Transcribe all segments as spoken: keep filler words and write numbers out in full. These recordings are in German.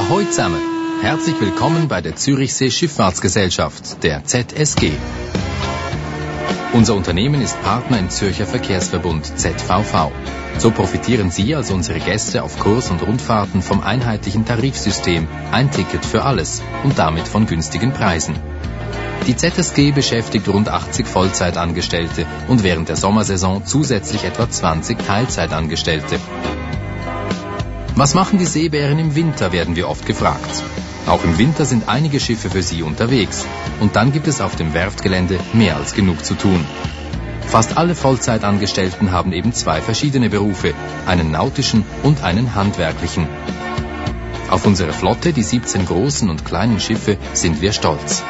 Ahoi zusammen! Herzlich willkommen bei der Zürichsee Schifffahrtsgesellschaft, der Z S G. Unser Unternehmen ist Partner im Zürcher Verkehrsverbund Z V V. So profitieren Sie als unsere Gäste auf Kurs- und Rundfahrten vom einheitlichen Tarifsystem, ein Ticket für alles und damit von günstigen Preisen. Die Z S G beschäftigt rund achtzig Vollzeitangestellte und während der Sommersaison zusätzlich etwa zwanzig Teilzeitangestellte. Was machen die Seebären im Winter, werden wir oft gefragt. Auch im Winter sind einige Schiffe für sie unterwegs. Und dann gibt es auf dem Werftgelände mehr als genug zu tun. Fast alle Vollzeitangestellten haben eben zwei verschiedene Berufe, einen nautischen und einen handwerklichen. Auf unsere Flotte, die siebzehn großen und kleinen Schiffe, sind wir stolz.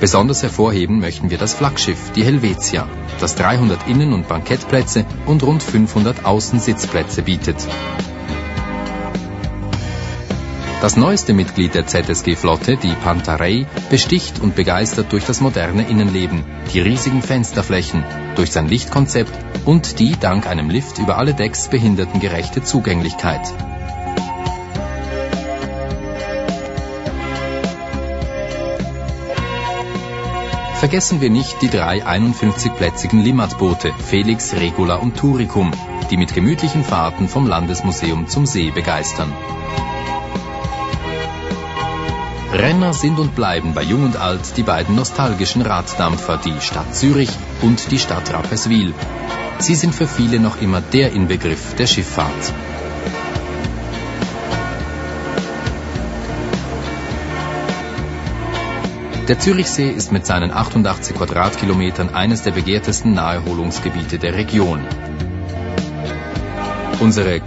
Besonders hervorheben möchten wir das Flaggschiff, die Helvetia, das dreihundert Innen- und Bankettplätze und rund fünfhundert Außensitzplätze bietet. Das neueste Mitglied der Z S G-Flotte, die Pantarei, besticht und begeistert durch das moderne Innenleben, die riesigen Fensterflächen, durch sein Lichtkonzept und die dank einem Lift über alle Decks behindertengerechte Zugänglichkeit. Vergessen wir nicht die drei einundfünfzig-plätzigen Limmatboote Felix, Regula und Turicum, die mit gemütlichen Fahrten vom Landesmuseum zum See begeistern. Renner sind und bleiben bei Jung und Alt die beiden nostalgischen Raddampfer, die Stadt Zürich und die Stadt Rapperswil. Sie sind für viele noch immer der Inbegriff der Schifffahrt. Der Zürichsee ist mit seinen achtundachtzig Quadratkilometern eines der begehrtesten Naherholungsgebiete der Region. Unsere